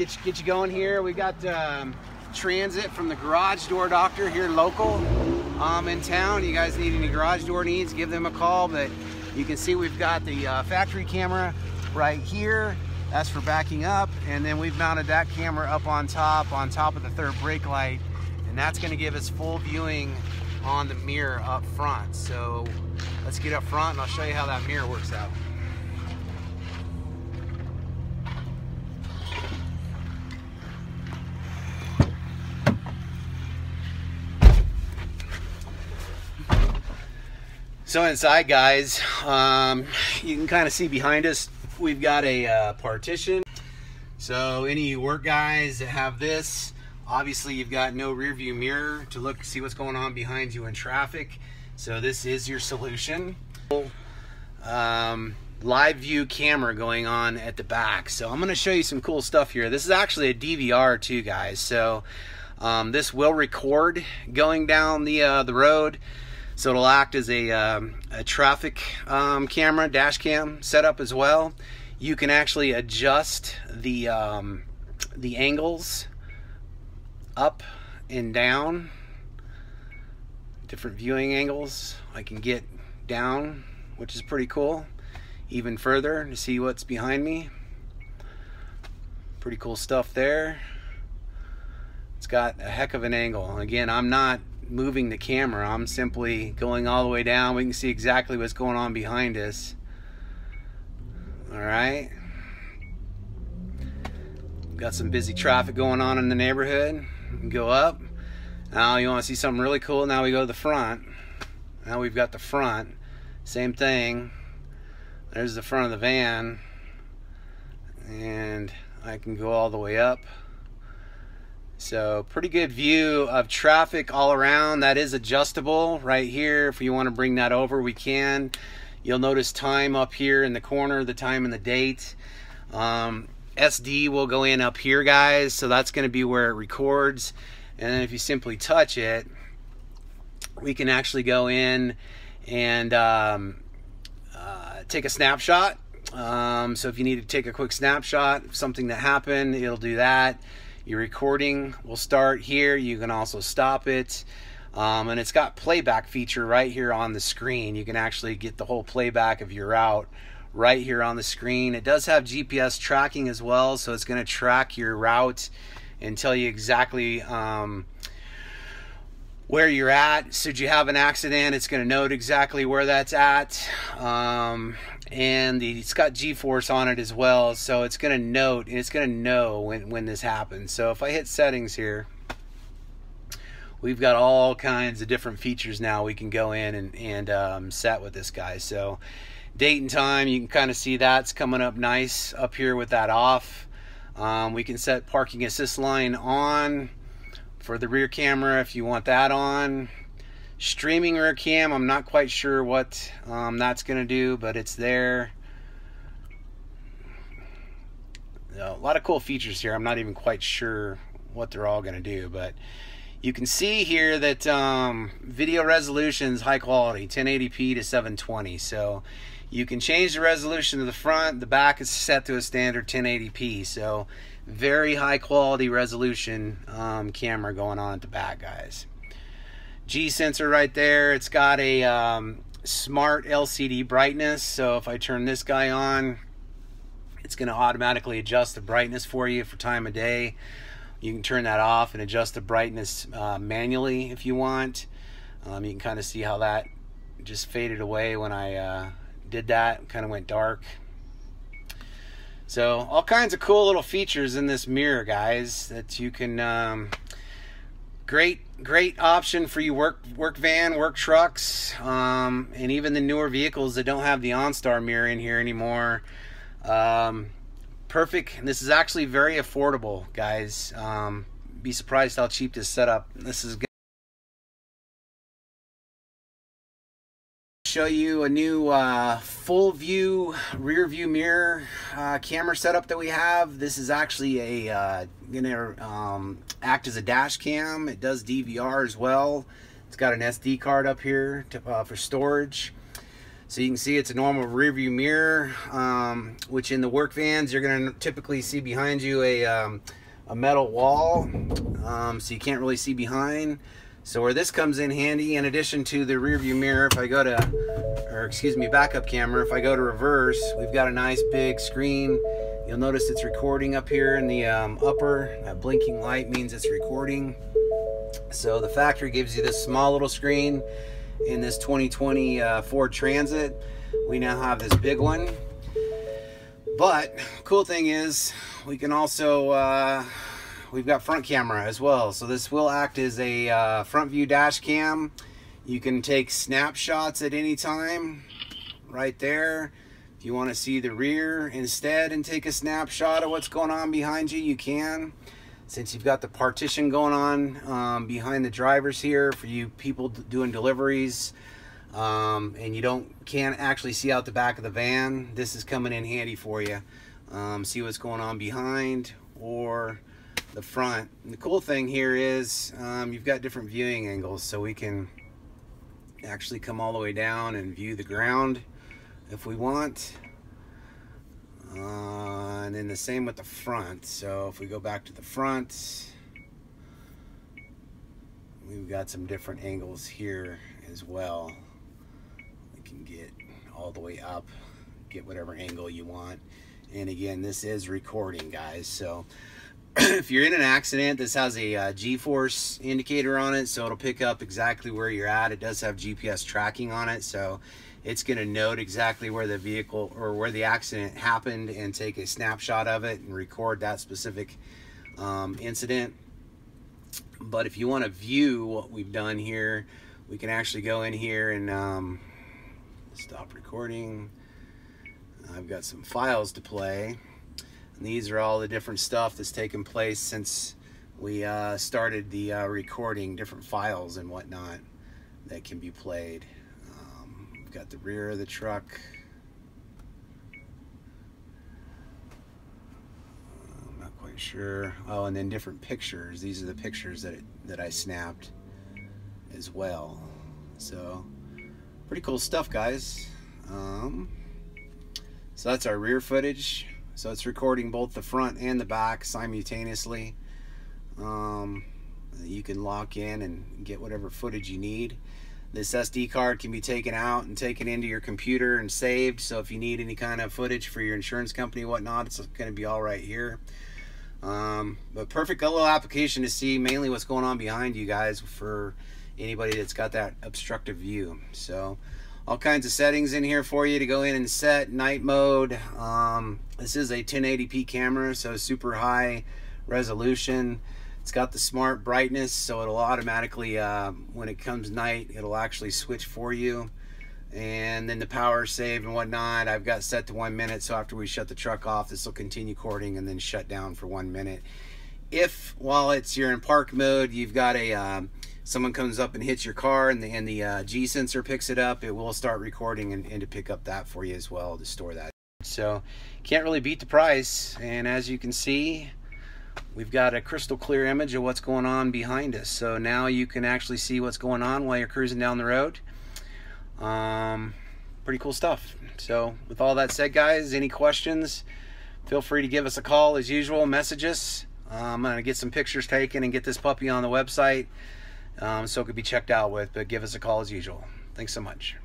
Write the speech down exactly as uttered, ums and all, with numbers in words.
get you, get you going here. We got um, Transit from the Garage Door Doctor here local um, in town. You guys need any garage door needs, give them a call. But you can see we've got the uh, factory camera right here. That's for backing up, and then we've mounted that camera up on top, on top of the third brake light, and that's gonna give us full viewing on the mirror up front. So let's get up front and I'll show you how that mirror works out. So inside, guys, um, you can kind of see behind us, we've got a uh, partition. So any work guys that have this, obviously you've got no rear view mirror to look, see what's going on behind you in traffic. So this is your solution. Um, live view camera going on at the back. So I'm gonna show you some cool stuff here. This is actually a D V R too, guys. So um, this will record going down the, uh, the road. So it'll act as a, um, a traffic um, camera, dash cam setup as well. You can actually adjust the, um, the angles up and down, different viewing angles. I can get down, which is pretty cool, even further to see what's behind me. Pretty cool stuff there. It's got a heck of an angle. Again, I'm not moving the camera, I'm simply going all the way down. We can see exactly what's going on behind us. All right, got some busy traffic going on in the neighborhood. Go up. Now you want to see something really cool. Now we go to the front. Now we've got the front, same thing. There's the front of the van, and I can go all the way up. So pretty good view of traffic all around. That is adjustable right here. If you want to bring that over, we can. You'll notice time up here in the corner, the time and the date. Um, S D will go in up here, guys. So that's going to be where it records. And then if you simply touch it, we can actually go in and um, uh, take a snapshot. Um, so if you need to take a quick snapshot of something that happened, it'll do that. Your recording will start here. You can also stop it. Um, and it's got playback feature right here on the screen. You can actually get the whole playback of your route right here on the screen. It does have G P S tracking as well. So it's going to track your route and tell you exactly um, where you're at. Should you have an accident, it's going to note exactly where that's at. Um, and the, it's got G force on it as well, so it's going to note and it's going to know when, when this happens. So if I hit settings here, we've got all kinds of different features now we can go in and, and um, set with this guy. So date and time, you can kind of see that's coming up nice up here with that off. Um, we can set parking assist line on for the rear camera if you want that on. Streaming rear cam, I'm not quite sure what um, that's gonna do, but it's there. A lot of cool features here. I'm not even quite sure what they're all gonna do, but you can see here that um, video resolution's high quality, ten eighty p to seven twenty. So you can change the resolution to the front. The back is set to a standard ten eighty p. So very high quality resolution um, camera going on at the back, guys. G sensor right there. It's got a um, smart L C D brightness. So if I turn this guy on, it's going to automatically adjust the brightness for you for time of day. You can turn that off and adjust the brightness uh, manually if you want. Um, you can kind of see how that just faded away when I uh, did that. It kind of went dark. So all kinds of cool little features in this mirror, guys, that you can... Um, Great, great option for you work, work van, work trucks, um, and even the newer vehicles that don't have the OnStar mirror in here anymore. Um, perfect. And this is actually very affordable, guys. Um, be surprised how cheap this setup. This is going to show you a new uh, full view rear view mirror uh, camera setup that we have. This is actually a uh, gonna um, act as a dash cam. It does D V R as well. It's got an S D card up here to, uh, for storage. So you can see it's a normal rear view mirror, um, which in the work vans, you're gonna typically see behind you a, um, a metal wall, um, so you can't really see behind. So where this comes in handy, in addition to the rear view mirror, if I go to, or excuse me, backup camera, if I go to reverse, we've got a nice big screen. You'll notice it's recording up here in the um, upper. That blinking light means it's recording. So the factory gives you this small little screen. In this twenty twenty uh, Ford Transit, we now have this big one. But cool thing is, we can also uh, we've got front camera as well. So this will act as a uh, front view dash cam. You can take snapshots at any time, right there. If you want to see the rear instead and take a snapshot of what's going on behind you, you can. Since you've got the partition going on um, behind the drivers here for you people doing deliveries, um, and you don't can't actually see out the back of the van, this is coming in handy for you. Um, see what's going on behind or the front. And the cool thing here is um, you've got different viewing angles, so we can actually come all the way down and view the ground if we want. Uh, and then the same with the front. So if we go back to the front, we've got some different angles here as well. We can get all the way up, get whatever angle you want. And again, this is recording, guys. So if you're in an accident, this has a uh, G force indicator on it, so it'll pick up exactly where you're at. It does have G P S tracking on it, so it's going to note exactly where the vehicle or where the accident happened and take a snapshot of it and record that specific um, incident. But if you want to view what we've done here, we can actually go in here and um, stop recording. I've got some files to play. And these are all the different stuff that's taken place since we uh, started the uh, recording, different files and whatnot that can be played. Got the rear of the truck. I'm not quite sure. Oh, and then different pictures. These are the pictures that it, that I snapped as well. So pretty cool stuff, guys. Um, so that's our rear footage. So it's recording both the front and the back simultaneously. Um, you can lock in and get whatever footage you need. This S D card can be taken out and taken into your computer and saved. So if you need any kind of footage for your insurance company and whatnot, it's going to be all right here. Um, but perfect little application to see mainly what's going on behind you guys for anybody that's got that obstructive view. So all kinds of settings in here for you to go in and set, night mode. Um, this is a ten eighty p camera, so super high resolution. It's got the smart brightness, so it'll automatically, uh, when it comes night, it'll actually switch for you. And then the power save and whatnot, I've got set to one minute, so after we shut the truck off, this will continue recording and then shut down for one minute. If, while it's you're in park mode, you've got a, um, someone comes up and hits your car and the, and the uh, G sensor picks it up, it will start recording and, and to pick up that for you as well to store that. So, can't really beat the price, and as you can see, we've got a crystal clear image of what's going on behind us. So now you can actually see what's going on while you're cruising down the road. Um, pretty cool stuff. So with all that said, guys, any questions, feel free to give us a call as usual, message us. Um, I'm going to get some pictures taken and get this puppy on the website um, so it could be checked out with, but give us a call as usual. Thanks so much.